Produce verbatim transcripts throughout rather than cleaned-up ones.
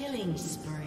Killing spree.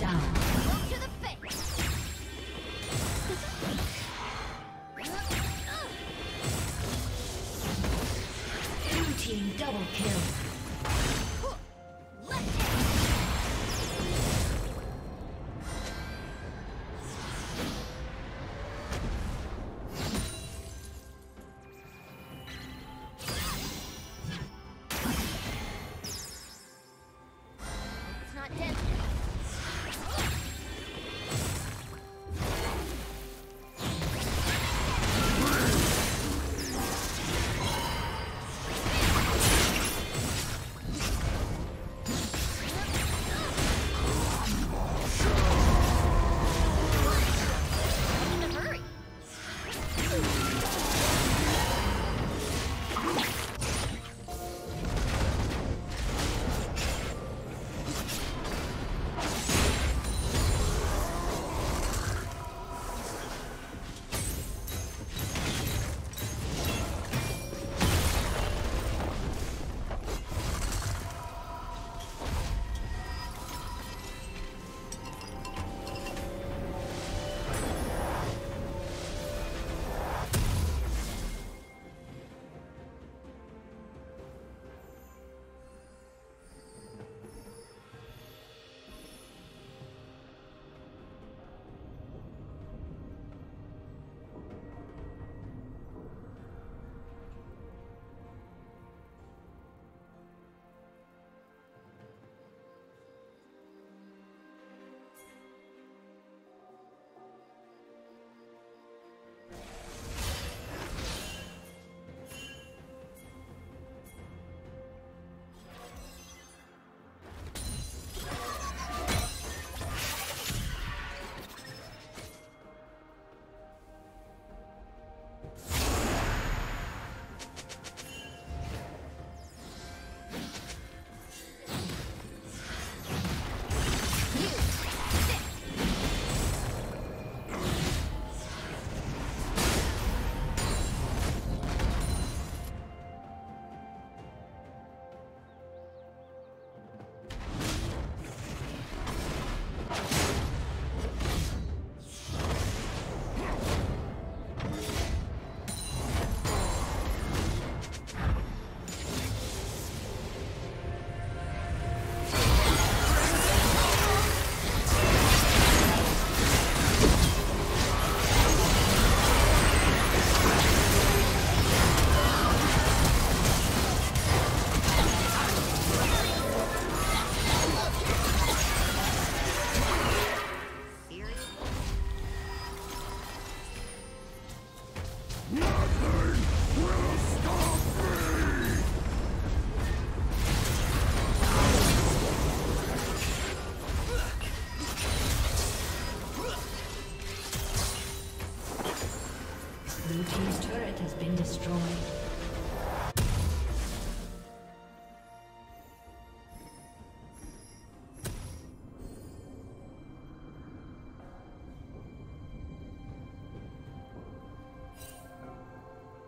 Shut down. Go to the face. Blue team double kill.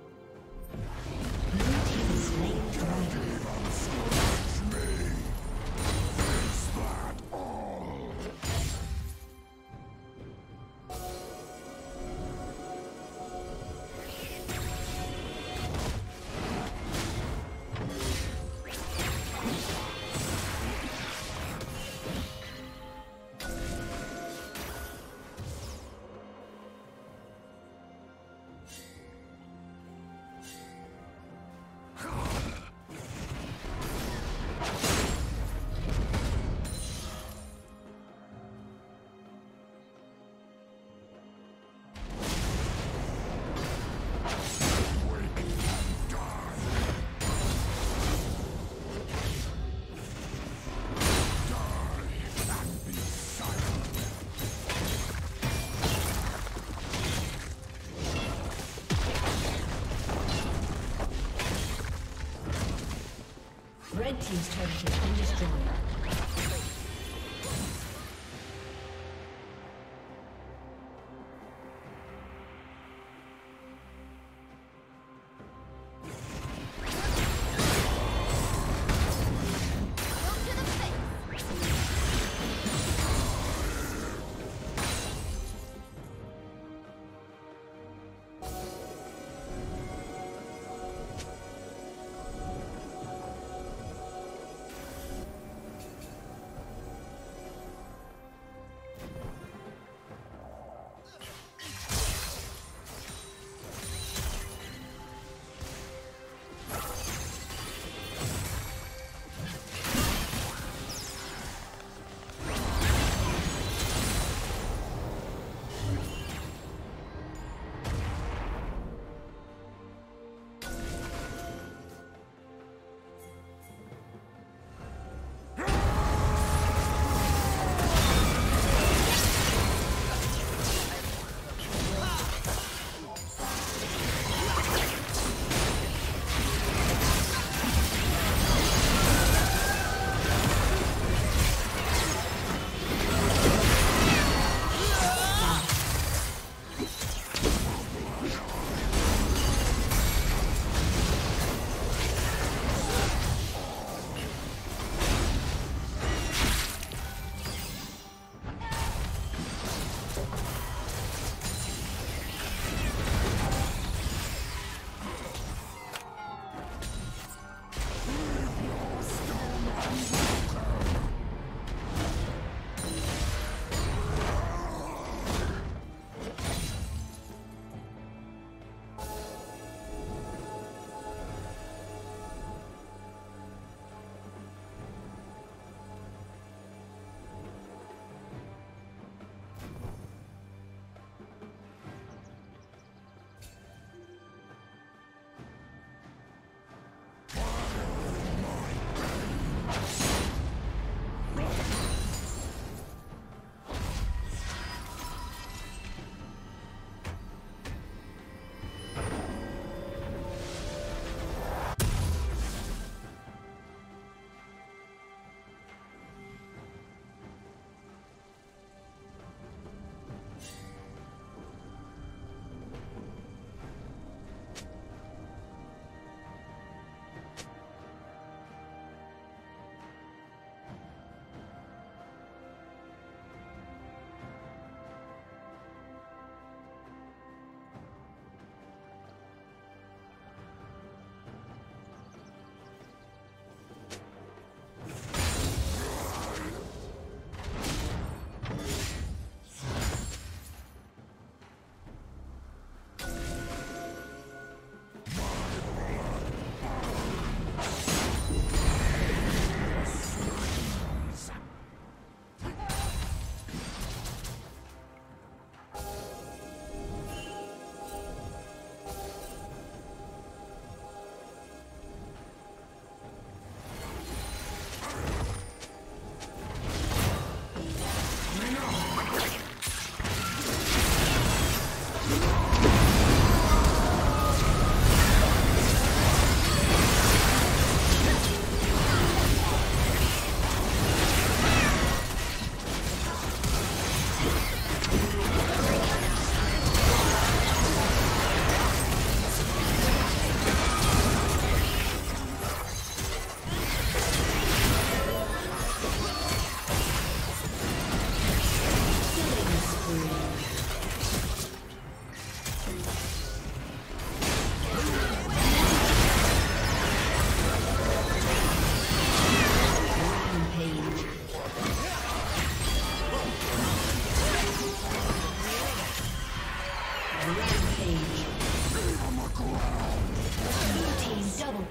team's turret has been destroyed. Blue team slain dragon. Red team's turret has been destroyed. Go to the face.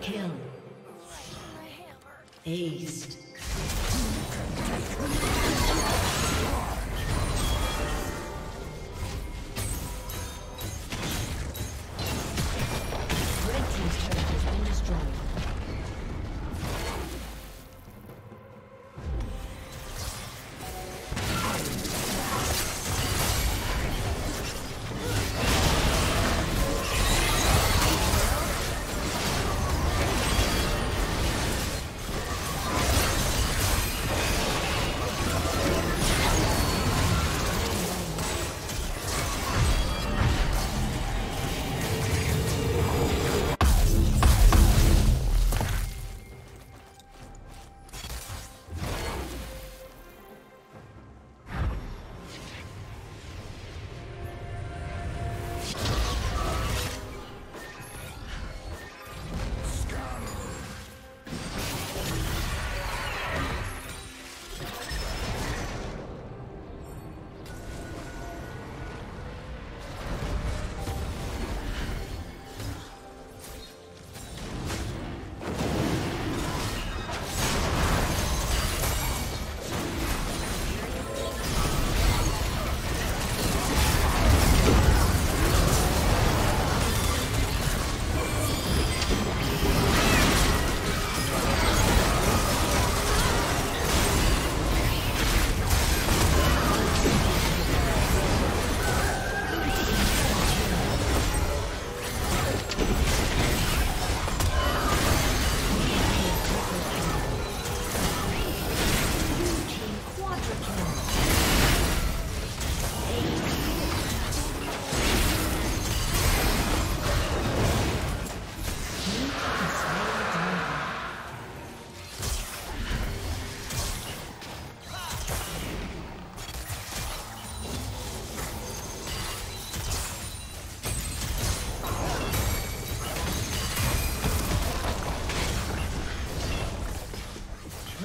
kill. Aced. Team's turret has been destroyed.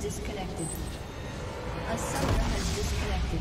Disconnected. A summoner has disconnected.